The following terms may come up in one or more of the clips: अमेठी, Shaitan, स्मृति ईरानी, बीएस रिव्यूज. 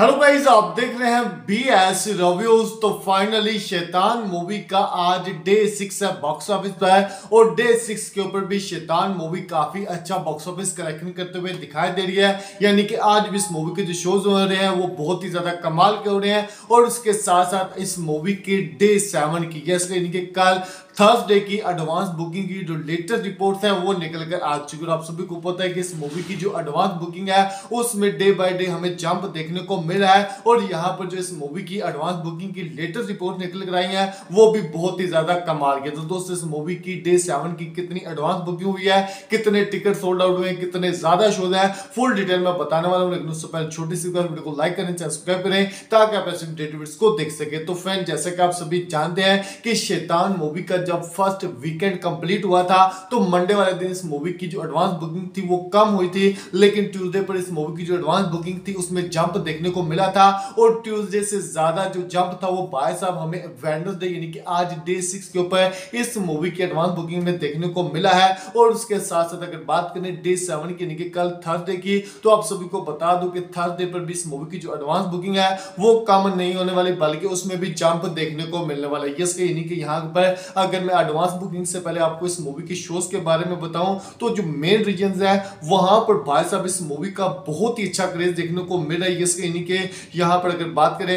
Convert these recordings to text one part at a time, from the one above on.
Hello guys, आप देख रहे हैं बीएस रिव्यूज। तो फाइनली शैतान मूवी का आज डे 6 है बॉक्स ऑफिस पर, और डे 6 के ऊपर भी शैतान मूवी काफी अच्छा बॉक्स ऑफिस कलेक्शन करते हुए दिखाई दे रही है। यानी कि आज भी इस मूवी के जो शोज हो रहे हैं वो बहुत ही ज्यादा कमाल के हो रहे हैं। और उसके साथ साथ इस मूवी के डे 7 की यानी कि कल थर्सडे की एडवांस बुकिंग की जो लेटेस्ट रिपोर्ट्स है वो निकल कर आ चुकी है। और आप सभी को पता है कि इस मूवी की जो एडवांस बुकिंग है उसमें डे बाय डे हमें जंप देखने को मिल रहा है। और यहाँ पर जो इस मूवी की एडवांस बुकिंग की लेटेस्ट रिपोर्ट निकल कर आई है वो भी बहुत ही ज्यादा कमाल की। तो दोस्तों, इस मूवी की डे 7 की कितनी एडवांस बुकिंग हुई है, कितने टिकट सोल्ड आउट हुए हैं, कितने ज्यादा शोज हैं, फुल डिटेल में बताने वाला हूँ। लेकिन उससे पहले छोटी सी वीडियो को लाइक करें, सब्सक्राइब करें ताकि आप ऐसे वीडियोस को देख सके। तो फ्रेंड, जैसे कि आप सभी जानते हैं कि शैतान मूवी का जब फर्स्ट वीकेंड कंप्लीट हुआ था तो मंडे वाले दिन इस मूवी की जो एडवांस बुकिंग थी वो कम हुई थी, लेकिन ट्यूसडे पर इस मूवी की जो एडवांस बुकिंग थी उसमें जंप देखने को मिला था। और ट्यूसडे से ज्यादा जो जंप था वो भाई साहब हमें वेडनेसडे यानी कि आज डे 6 के ऊपर इस मूवी की एडवांस बुकिंग में देखने को मिला है। और उसके साथ साथ अगर बात करें डे 7 की यानी कि कल थर्सडे की, तो आप सभी को बता दूं कि थर्सडे पर भी इस मूवी की जो एडवांस बुकिंग है वो कम नहीं होने वाली, बल्कि उसमें भी जंप देखने को मिलने वाला है। यस, यानी कि यहाँ पर अगर मैं एडवांस बुकिंग से पहले आपको इस मूवी के शोज के बारे में बताऊं तो जो मेन रीजंस है वहां पर भाई साहब इस मूवी का बहुत ही अच्छा क्रेज देखने को मिल रहा है। इसके यानी कि यहाँ पर अगर बात करें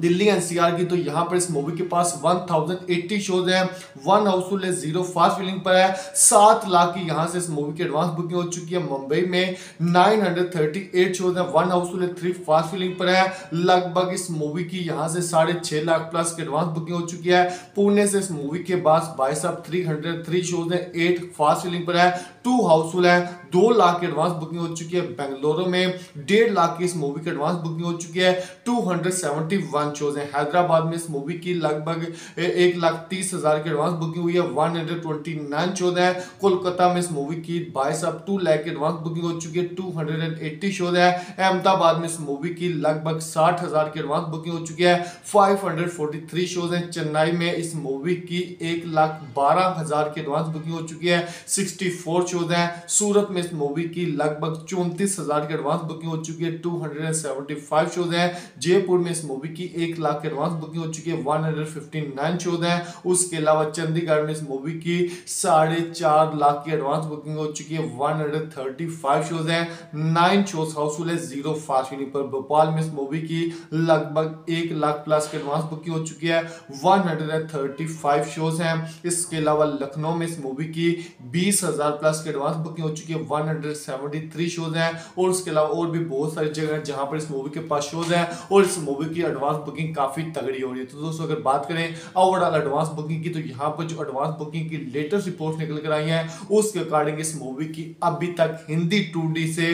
दिल्ली एनसीआर की, तो यहाँ पर इस मूवी के पास 1080 शोज हैं, 1 हाउसफुल है, 0 फास्ट फीलिंग पर है, 7 लाख की यहाँ से इस मूवी की एडवांस बुकिंग हो चुकी है। मुंबई में 938 शोज हैं, 1 हाउसफुल है, 3 फास्ट फीलिंग पर है, लगभग इस मूवी की यहाँ से 6.5 लाख प्लस की एडवांस बुकिंग हो चुकी है। पुणे से इस मूवी के पास भाई साहब 303 शोज हैं, 8 फास्ट फीलिंग पर है, 2 हाउसफुल है, 2 लाख की एडवांस बुकिंग हो चुकी है। बेंगलुरु में 1.5 लाख की इस मूवी की एडवांस बुकिंग हो चुकी है, 271 शोज हैं। हैदराबाद में इस मूवी की लगभग 1,30,000 की एडवांस बुकिंग हुई है, 129 शोज हैं। कोलकाता में इस मूवी की 2.5 लाख की एडवांस बुकिंग हो चुकी है, 280 शोज है। अहमदाबाद में इस मूवी की लगभग 60,000 की एडवांस बुकिंग हो चुकी है, 543 शोज हैं। चेन्नई में इस मूवी की 1,12,000 की एडवांस बुकिंग हो चुकी है, 64 शोज हैं। सूरत में इस मूवी की लगभग 34,000 की एडवांस बुकिंग हो चुकी है, 275 शोज हैं। जयपुर में इस मूवी की 1 लाख की एडवांस बुकिंग हो चुकी है, 159 शोज हैं। उसके अलावा चंडीगढ़ में इस मूवी की 4.5 लाख की एडवांस बुकिंग हो चुकी है, 135 शोज हैं। 9 शोज हाउसफुल है, 0 फास्ट फीलिंग पर। भोपाल में इस मूवी की लगभग 1 लाख प्लस की एडवांस बुकिंग हो चुकी है, 135 शोज हैं। इसके अलावा लखनऊ में इस मूवी की 20,000 प्लस की एडवांस बुकिंग हो चुकी है, 173 शोज हैं। और उसके अलावा और भी बहुत सारी जगह हैं जहां पर इस मूवी के पास शोज हैं और इस मूवी की एडवांस बुकिंग काफी तगड़ी हो रही है। तो दोस्तों, अगर बात करें ओवरऑल एडवांस बुकिंग की, तो यहाँ पर जो एडवांस बुकिंग की लेटेस्ट रिपोर्ट निकल कर आई है उसके अकॉर्डिंग इस मूवी की अभी तक हिंदी 2D से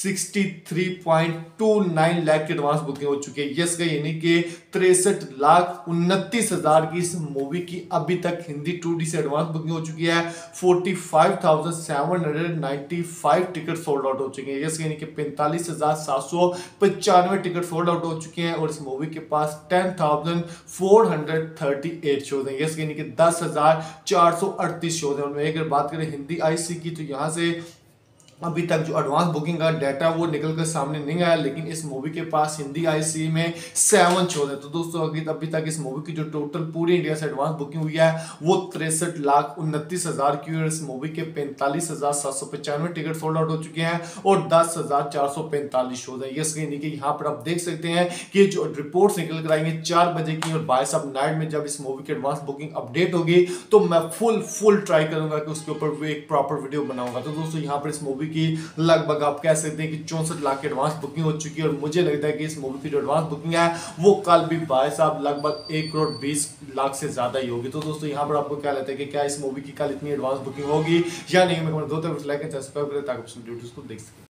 63.29 लाख की एडवांस बुकिंग हो चुकी है। यस, यानी कि 63,29,000 की इस मूवी की अभी तक हिंदी 2D से एडवांस बुकिंग हो चुकी है। 45,795 टिकट सोल्ड आउट हो चुके हैं। यस, यानी कि 45,795 टिकट सोल्ड आउट हो चुके हैं। और इस मूवी के पास 10,438 शोज हैं। यस, यानी कि 10,438 शोज हैं। और अगर बात करें हिंदी IC की, तो यहाँ से अभी तक जो एडवांस बुकिंग का डाटा वो निकल कर सामने नहीं आया, लेकिन इस मूवी के पास हिंदी IC में 7 शोज है। तो दोस्तों, अभी तक इस मूवी की जो टोटल पूरी इंडिया से एडवांस बुकिंग हुई है वो 63,29,000 की। और इस मूवी के 45,795 टिकट सोल्ड आउट हो चुके हैं और 10,445 शोज है। यस, यानी कि यहाँ पर आप देख सकते हैं कि जो रिपोर्ट्स निकल कर आई हैं 4 बजे की, और 22 नाइट में जब इस मूवी की एडवांस बुकिंग अपडेट होगी तो मैं फुल ट्राई करूंगा कि उसके ऊपर एक प्रॉपर वीडियो बनाऊंगा। तो दोस्तों, यहाँ पर इस मूवी की लगभग आप कह सकते हैं कि 64 लाख की एडवांस बुकिंग हो चुकी है। और मुझे लगता है कि इस मूवी की जो एडवांस बुकिंग है वो कल भी भाई साहब लगभग 1,20 करोड़ से ज्यादा ही होगी। तो दोस्तों, यहाँ पर आपको क्या लगता है कि क्या इस मूवी की कल इतनी एडवांस बुकिंग होगी या नहीं? मैं दो लाइक सब्सक्राइब करें ताकि आप वीडियोस को देख सकें।